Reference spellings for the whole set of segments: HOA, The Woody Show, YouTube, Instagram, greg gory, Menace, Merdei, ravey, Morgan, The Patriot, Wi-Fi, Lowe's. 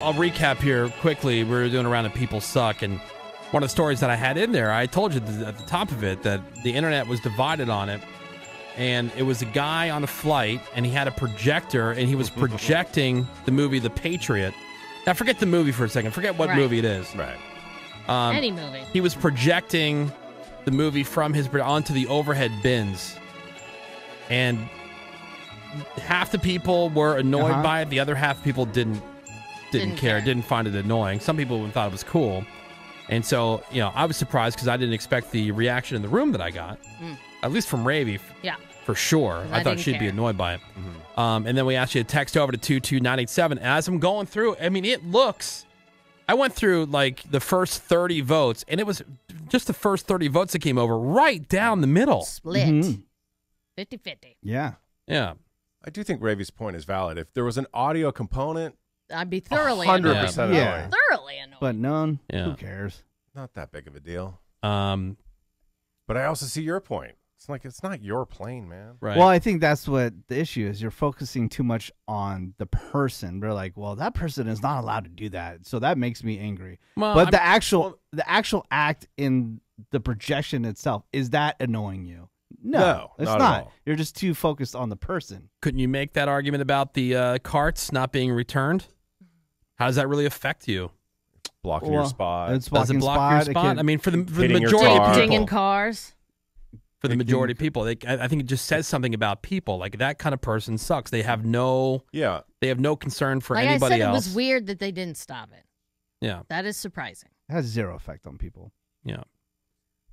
I'll recap here quickly. We were doing a round of People Suck, and one of the stories that I had in there, I told you at the top of it that the internet was divided on it, and it was a guy on a flight, and he had a projector, and he was projecting the movie The Patriot. Now, forget the movie for a second. Forget what movie it is. Right. Any movie. He was projecting the movie from his onto the overhead bins, and half the people were annoyed by it. The other half people didn't care, didn't find it annoying. Some people thought it was cool. And so, you know, I was surprised because I didn't expect the reaction in the room that I got, at least from Ravey, for sure. I thought she'd be annoyed by it. And then we asked you to text over to 22987. As I'm going through, I mean, it looks, I went through like the first 30 votes, and it was just the first 30 votes that came over right down the middle. Split. 50-50. Yeah. Yeah. I do think Ravey's point is valid. If there was an audio component, I'd be thoroughly 100% annoyed. Yeah. Thoroughly annoyed. But none. Yeah. Who cares? Not that big of a deal. But I also see your point. It's like, it's not your plane, man. Right. Well, I think that's what the issue is. You're focusing too much on the person. They're like, well, that person is not allowed to do that. So that makes me angry. Well, but the actual act in the projection itself, is that annoying you? No, it's not. You're just too focused on the person. Couldn't you make that argument about the carts not being returned? How does that really affect you? Blocking your spot. Does it block your spot? I mean, for the majority of people. Dinging cars. For the majority of people, I think it just says something about people. Like, that kind of person sucks. They have no, they have no concern for anybody else. Like I said, it was weird that they didn't stop it. Yeah, that is surprising. It has zero effect on people. Yeah.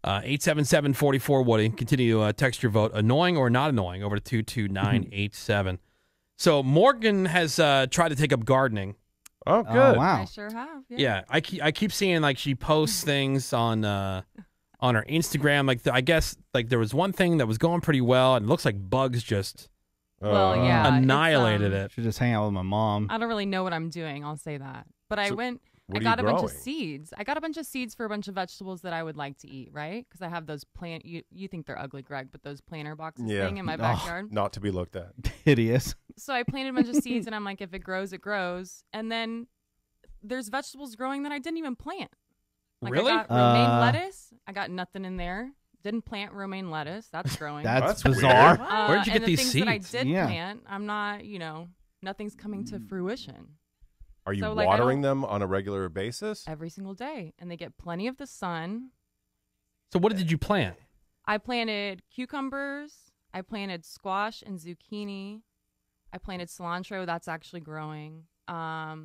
877-44-WOODY. Continue to text your vote, annoying or not annoying, over to 22987. So Morgan has tried to take up gardening. Oh, good. Oh, wow. I sure have. Yeah, I keep seeing, like, she posts things on her Instagram. Like, I guess, like, there was one thing that was going pretty well, and it looks like bugs just annihilated it. Should just hang out with my mom. I don't really know what I'm doing. I'll say that. But so, I got a bunch of seeds. I got a bunch of seeds for a bunch of vegetables that I would like to eat, right? Because I have those plant. You think they're ugly, Greg, but those planter boxes thing in my backyard. Not to be looked at. Hideous. So I planted a bunch of seeds, and I'm like, if it grows, it grows. And then there's vegetables growing that I didn't even plant. Like, really? I got romaine lettuce. I got nothing in there. Didn't plant romaine lettuce. That's growing. That's bizarre. Where did you get these seeds? And the things that I did plant, I'm not, you know, nothing's coming to fruition. Are you watering them on a regular basis? Every single day. And they get plenty of the sun. So what did you plant? I planted cucumbers. I planted squash and zucchini. I planted cilantro. That's actually growing. I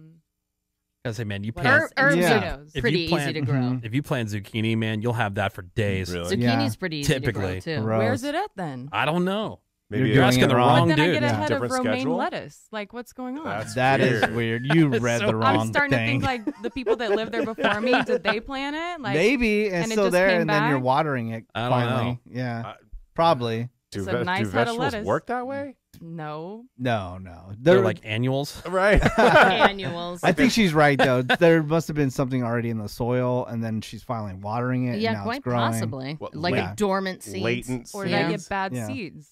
say, man, you plant herbs. Pretty easy to grow. If you plant zucchini, man, you'll have that for days. Really? Zucchini's pretty easy to grow, too. Gross. Where's it at, then? I don't know. Maybe you're asking the wrong dude. But then I get ahead of romaine lettuce. Like, what's going on? That is weird. You read the wrong thing. I'm starting to think, like, the people that lived there before me, did they plant it? Like, maybe it's still there, and then you're watering it. I don't know. Yeah, probably. Do vegetables work that way? No. No, no. They're like annuals. Right. Annuals. I think she's right, though. There must have been something already in the soil, and then she's finally watering it. Yeah, quite possibly. Like a dormant seed. Latent. Or they get bad seeds.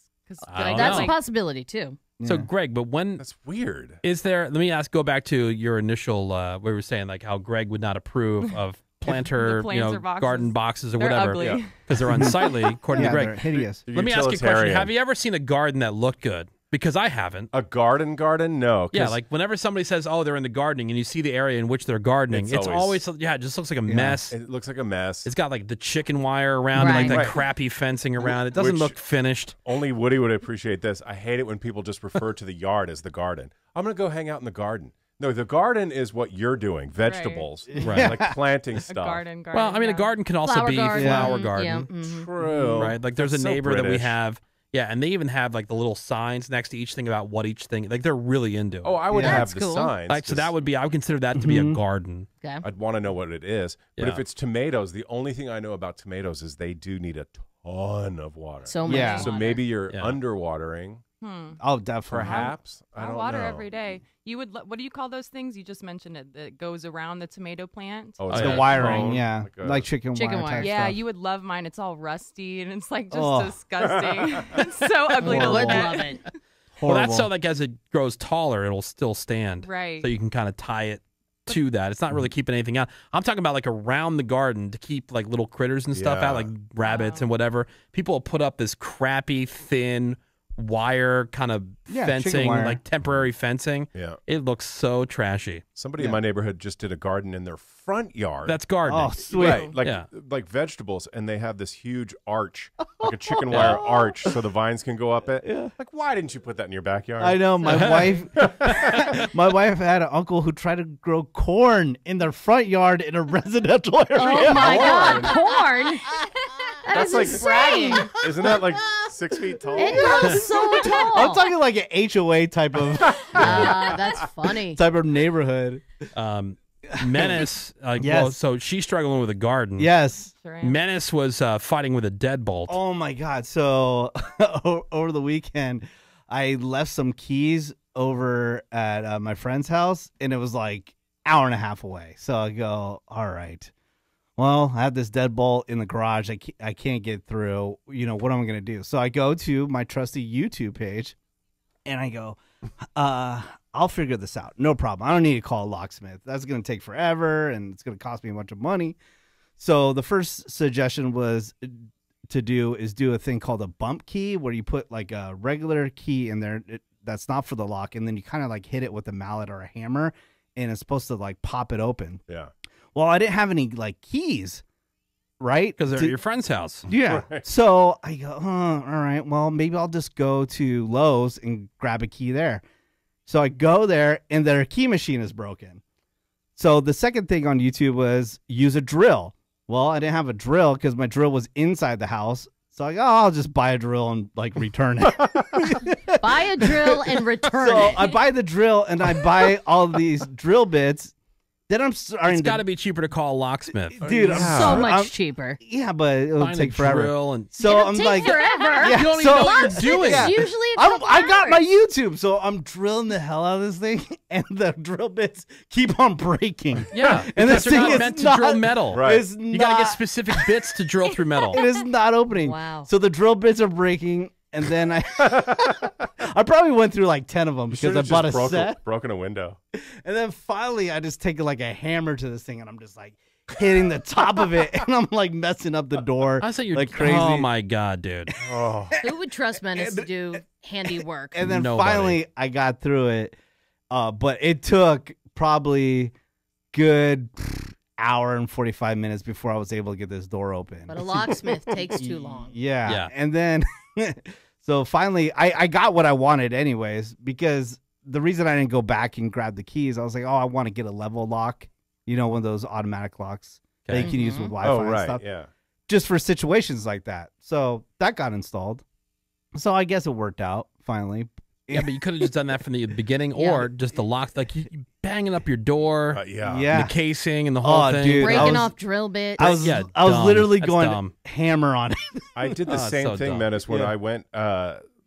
That's a possibility too. So, Greg, but that's weird. Is there? Let me ask. Go back to your initial. We were saying, like, how Greg would not approve of planter, you know, boxes. Garden boxes or whatever, because they're unsightly, according to Greg. They're hideous. Let me ask you a question. Have you ever seen a garden that looked good? Because I haven't. A garden? No. Yeah, like whenever somebody says, "Oh, they're in the gardening," and you see the area in which they're gardening, it's always it just looks like a mess. It looks like a mess. It's got like the chicken wire around, and, like that crappy fencing around. It doesn't look finished. Only Woody would appreciate this. I hate it when people just refer to the yard as the garden. I'm gonna go hang out in the garden. No, the garden is what you're doing. Vegetables, right? Like planting stuff. Garden. Well, I mean, a garden can also be flower garden. Yeah. Mm-hmm. True. Right? Like there's a neighbor that we have. Yeah, and they even have like the little signs next to each thing about what each thing. Like they're really into it. Oh, I would have the signs. Like, so that would be. I would consider that to be a garden. Okay. I'd want to know what it is. Yeah. But if it's tomatoes, the only thing I know about tomatoes is they do need a ton of water. So much. Yeah. So maybe you're underwatering. Oh, definitely. Perhaps. I don't know. Every day. You would. What do you call those things? You just mentioned it. That goes around the tomato plant. Oh, it's the wiring. Yeah, like chicken wire. Yeah, you would love mine. It's all rusty and it's like just disgusting. It's so ugly to look at. Love it. Well, that's so like as it grows taller, it'll still stand. Right. So you can kind of tie it to that. It's not really keeping anything out. I'm talking about like around the garden to keep like little critters and stuff out, like rabbits and whatever. People will put up this crappy, thin wire kind of fencing, like temporary fencing. Yeah. It looks so trashy. Somebody in my neighborhood just did a garden in their front yard. That's gardening. Oh, sweet. Right, like vegetables, and they have this huge arch, like a chicken wire arch, so the vines can go up it. Yeah. Like, why didn't you put that in your backyard? I know. My wife had an uncle who tried to grow corn in their front yard in a residential area. Oh, my God. Corn? That's like insane. Isn't that like 6 feet tall? It grows so tall. I'm talking like an HOA type of that's funny. Type of neighborhood. Menace. Yes. Well, so she's struggling with a garden. Yes. Menace was fighting with a deadbolt. Oh my God. So over the weekend, I left some keys over at my friend's house, and it was like an hour and a half away. So I go, all right. Well, I have this deadbolt in the garage. I can't get through. You know, what am I going to do? So I go to my trusty YouTube page, and I go, I'll figure this out. No problem. I don't need to call a locksmith. That's going to take forever, and it's going to cost me a bunch of money. So the first suggestion was to do a thing called a bump key, where you put like a regular key in there that's not for the lock, and then you kind of like hit it with a mallet or a hammer, and it's supposed to like pop it open. Yeah. Well, I didn't have any like keys, right? Because they're at your friend's house. Yeah. Right. So I go, all right, well, maybe I'll just go to Lowe's and grab a key there. So I go there, and their key machine is broken. So the second thing on YouTube was use a drill. Well, I didn't have a drill because my drill was inside the house. So I go, I'll just buy a drill and like return it. Buy a drill and return it. So I buy the drill, and I buy all these drill bits. Then I'm starting. It's got to be cheaper to call a locksmith, dude. Yeah. So much cheaper. Yeah, but it'll take forever. And so it'll take forever. Yeah, you don't even know what you're doing. Yeah. Usually, I got my YouTube, so I'm drilling the hell out of this thing, and the drill bits keep on breaking. Yeah, and this thing is meant to drill metal. Right, you got to get specific bits to drill through metal. It is not opening. Wow. So the drill bits are breaking. And then I probably went through like 10 of them because I bought a set. Broken a window. And then finally, I just take like a hammer to this thing, and I'm just like hitting the top of it, and I'm like messing up the door. I said you're like crazy. Oh my God, dude. Oh. Who would trust Menace to do handy work? And then finally, I got through it, but it took probably good hour and 45 minutes before I was able to get this door open. But a locksmith takes too long. Yeah. And then. So finally, I got what I wanted anyways, because the reason I didn't go back and grab the keys, I was like, oh, I want to get a level lock, you know, one of those automatic locks that you can use with Wi-Fi and stuff, just for situations like that. So that got installed. So I guess it worked out finally. Yeah, but you could have just done that from the beginning, or just the locks, like you banging up your door, and the casing, and the whole thing, dude, breaking off drill bits. I was literally going hammer on it. I did the same thing, Menace, when I went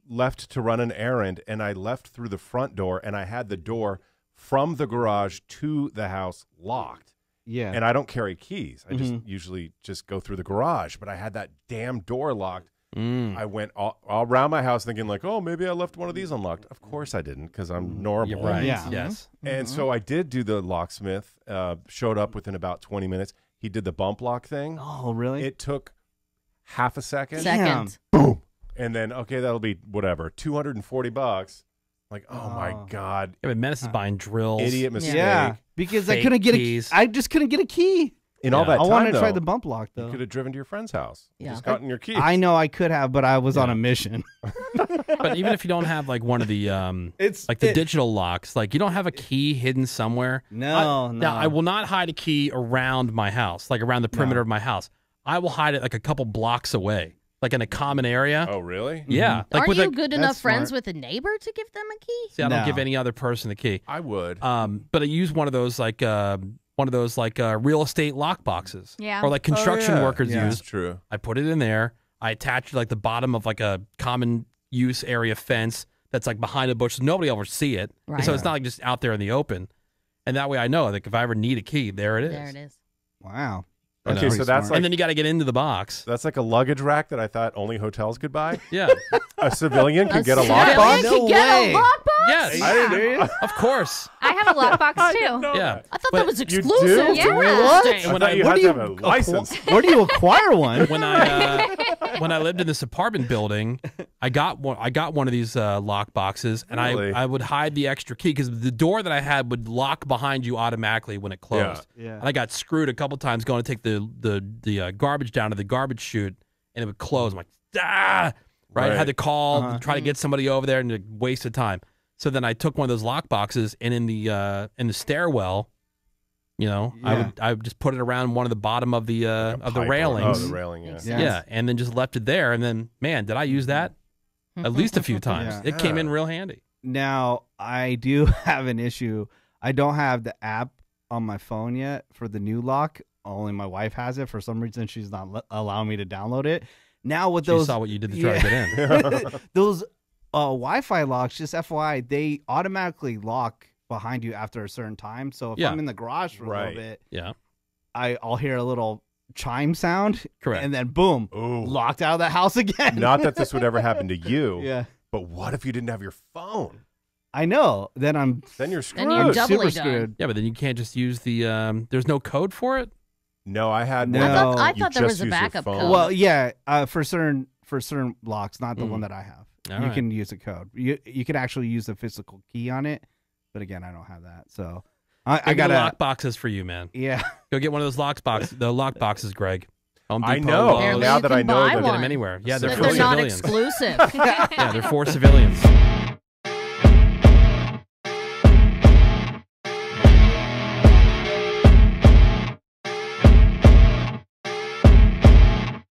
left to run an errand, and I left through the front door, and I had the door from the garage to the house locked. Yeah, and I don't carry keys; I just usually just go through the garage. But I had that damn door locked. I went all around my house thinking like, oh, maybe I left one of these unlocked. Of course I didn't, because I'm normal. Yeah, right. Yes. And so I did do the locksmith, showed up within about 20 minutes. He did the bump lock thing. Oh, really? It took half a second. Boom. And then, okay, that'll be whatever, 240 bucks. Like, oh, my God. Yeah, but Menace is buying drills. Idiot mistake. Yeah, because I couldn't get a key. I just couldn't get a key. In all that time, I wanted to try the bump lock, though. You could have driven to your friend's house. Yeah. Just gotten your keys. I know I could have, but I was on a mission. But even if you don't have like one of the digital locks, like you don't have a key hidden somewhere. No, no. Now, I will not hide a key around my house, like around the perimeter of my house. I will hide it like a couple blocks away, like in a common area. Oh, really? Yeah. Like, aren't you good enough friends with a neighbor to give them a key? See, I don't give any other person a key. I would. But I use one of those like. One of those like real estate lock boxes, or like construction workers use. That's true. I put it in there. I attach like the bottom of like a common use area fence that's like behind a bush, so nobody will ever see it. Right. So it's not like just out there in the open. And that way, I know like if I ever need a key, there it is. There it is. Wow. Okay, so that's like, and then you got to get into the box. That's like a luggage rack that I thought only hotels could buy. Yeah, a civilian can get a lockbox. No way. Yes, yeah. Of course. I have a lockbox too. Yeah, I thought that was exclusive. Yeah, what? I thought you had to have a license. Where do you acquire one? When I lived in this apartment building, I got one of these lock boxes, and really? I would hide the extra key because the door that I had would lock behind you automatically when it closed. Yeah, yeah. And I got screwed a couple times going to take the garbage down to the garbage chute, and it would close. I'm like, ah, right. I had to call, try to get somebody over there, and it wasted time. So then I took one of those lock boxes, and in the stairwell, you know, yeah. I would just put it around one of the bottom of the like of the railings. Oh, the railing, yeah. Yes. Yeah, and then just left it there. And then, man, did I use that at least a few times? Yeah. It came in real handy. Now I do have an issue. I don't have the app on my phone yet for the new lock. Only my wife has it. For some reason, she's not allowing me to download it. Now with those, she saw what you did to try to get in. Those Wi-Fi locks, just FYI, they automatically lock behind you after a certain time. So if I'm in the garage for a little bit, I'll hear a little chime sound, and then boom, locked out of the house again. Not that this would ever happen to you, but what if you didn't have your phone? I know. Then you're screwed. Then you're super screwed. Yeah, but then you can't just use the. There's no code for it. No, I had no. I thought there was a backup code. Well, yeah, for certain locks, not the one that I have. All you can use a code. You can actually use a physical key on it, but again, I don't have that. So I got lock boxes for you, man. Yeah, go get one of those lock boxes, Greg. I know. Lowe's. Now that I know, get them anywhere. Yeah, they're not exclusive. Yeah, they're for civilians.